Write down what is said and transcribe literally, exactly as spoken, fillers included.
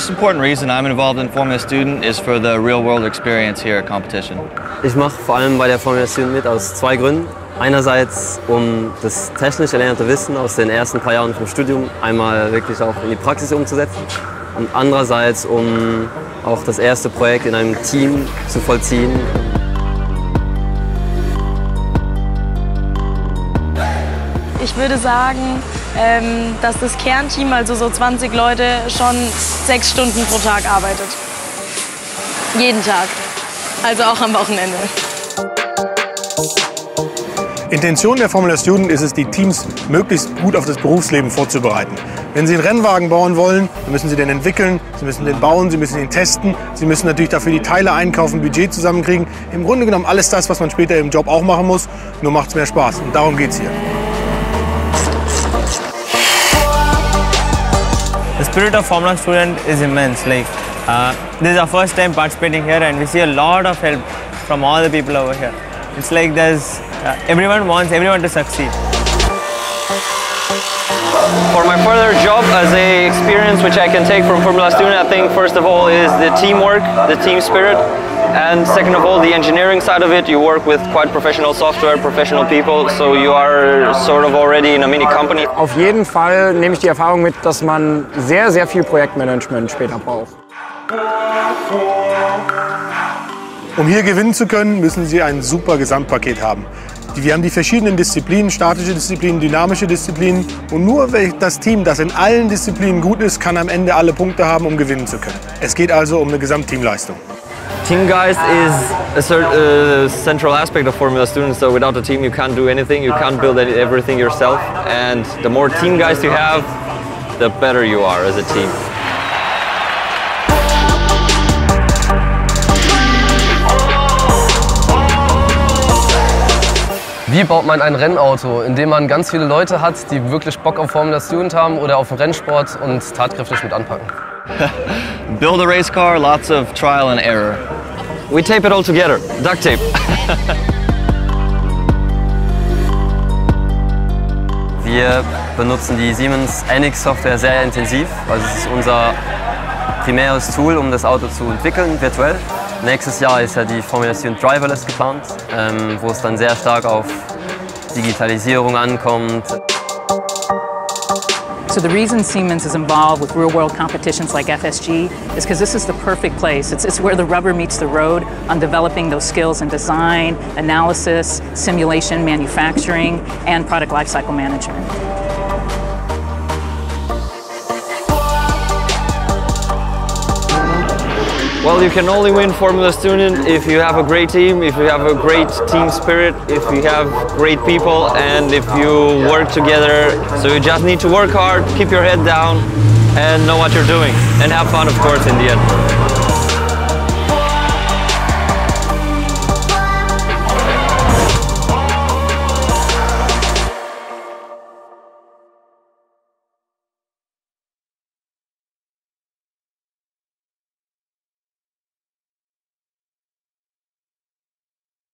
most important reason I'm involved in Formula Student is for the real-world experience here at competition. Ich mache vor allem bei der Formula Student mit aus zwei Gründen. Einerseits, um das technisch erlernte Wissen aus den ersten paar Jahren vom Studium einmal wirklich auch in die Praxis umzusetzen. Und andererseits, um auch das erste Projekt in einem Team zu vollziehen. Ich würde sagen, dass das Kernteam, also so zwanzig Leute, schon sechs Stunden pro Tag arbeitet. Jeden Tag, also auch am Wochenende. Intention der Formula Student ist es, die Teams möglichst gut auf das Berufsleben vorzubereiten. Wenn Sie einen Rennwagen bauen wollen, dann müssen Sie den entwickeln, Sie müssen den bauen, Sie müssen ihn testen, Sie müssen natürlich dafür die Teile einkaufen, Budget zusammenkriegen. Im Grunde genommen alles das, was man später im Job auch machen muss, nur macht es mehr Spaß. Und darum geht es hier. The spirit of Formula Student is immense. Like, uh, this is our first time participating here and we see a lot of help from all the people over here. It's like there's, uh, everyone wants everyone to succeed. For my further job as a experience which I can take from Formula Student, I think first of all is the teamwork, the team spirit, and second of all the engineering side of it. You work with quite professional software, professional people, so you are sort of already in a mini company. Auf jeden Fall nehme ich die Erfahrung mit, dass man sehr, sehr viel Projektmanagement später braucht. Um hier gewinnen zu können, müssen Sie ein super Gesamtpaket haben. Wir haben die verschiedenen Disziplinen, statische Disziplinen, dynamische Disziplinen. Und nur das Team, das in allen Disziplinen gut ist, kann am Ende alle Punkte haben, um gewinnen zu können. Es geht also um eine Gesamtteamleistung. Teamgeist is a certain, uh, central aspect of Formula Student, so without a team you can't do anything, you can't build everything yourself. And the more Teamgeist you have, the better you are as a team. Wie baut man ein Rennauto? Indem man ganz viele Leute hat, die wirklich Bock auf Formula Student haben oder auf den Rennsport und tatkräftig mit anpacken. Build a race car, lots of trial and error. We tape it all together. Duct tape. Wir benutzen die Siemens N X Software sehr intensiv. Also es ist unser primäres Tool, um das Auto zu entwickeln, virtuell. Nächstes Jahr ist ja die Formula Student Driverless geplant, ähm, wo es dann sehr stark auf Digitalisierung ankommt. So the reason Siemens is involved with real-world competitions like F S G is because this is the perfect place. It's, it's where the rubber meets the road on developing those skills in design, analysis, simulation, manufacturing, and product lifecycle management. Well, you can only win Formula Student if you have a great team, if you have a great team spirit, if you have great people, and if you work together. So you just need to work hard, keep your head down, and know what you're doing. And have fun, of course, in the end.